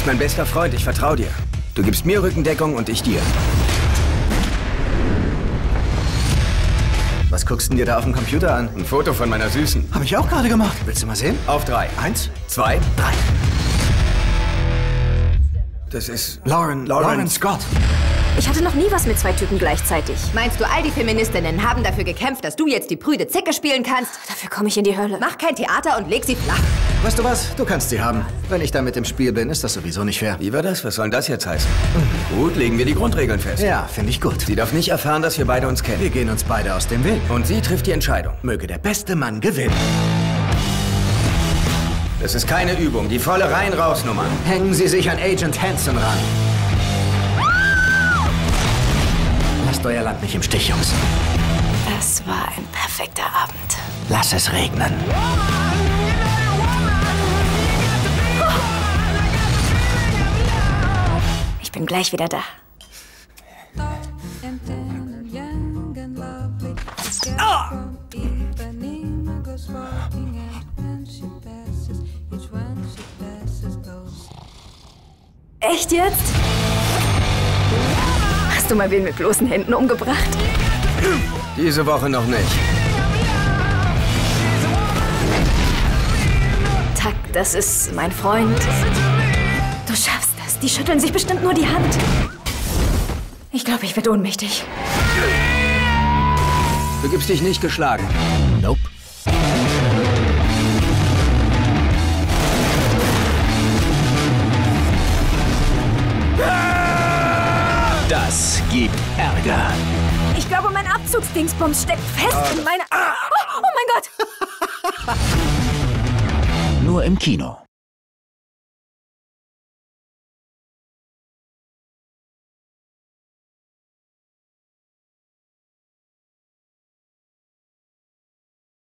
bist mein bester Freund, ich vertraue dir. Du gibst mir Rückendeckung und ich dir. Was guckst du dir da auf dem Computer an? Ein Foto von meiner Süßen. Hab ich auch gerade gemacht. Willst du mal sehen? Auf 3. 1, 2, 3. Das ist Lauren Scott. Ich hatte noch nie was mit zwei Typen gleichzeitig. Meinst du, all die Feministinnen haben dafür gekämpft, dass du jetzt die prüde Zicke spielen kannst? Dafür komme ich in die Hölle. Mach kein Theater und leg sie flach. Weißt du was? Du kannst sie haben. Wenn ich da mit im Spiel bin, ist das sowieso nicht fair. Wie war das? Was soll denn das jetzt heißen? Gut, legen wir die Grundregeln fest. Ja, finde ich gut. Sie darf nicht erfahren, dass wir beide uns kennen. Wir gehen uns beide aus dem Weg. Und sie trifft die Entscheidung. Möge der beste Mann gewinnen. Das ist keine Übung. Die volle Rein-Raus-Nummer. Hängen Sie sich an Agent Hanson ran. Lasst euer Land nicht im Stich, Jungs. Das war ein perfekter Abend. Lass es regnen. Ich bin gleich wieder da. Echt jetzt? Hast du mal wen mit bloßen Händen umgebracht? Diese Woche noch nicht. Tuck, das ist mein Freund. Du schaffst das. Die schütteln sich bestimmt nur die Hand. Ich glaube, ich werde ohnmächtig. Du gibst dich nicht geschlagen. Nope. Das gibt Ärger. Ich glaube, mein Abzugsdingsbums steckt fest in meiner... Oh mein Gott! Nur im Kino.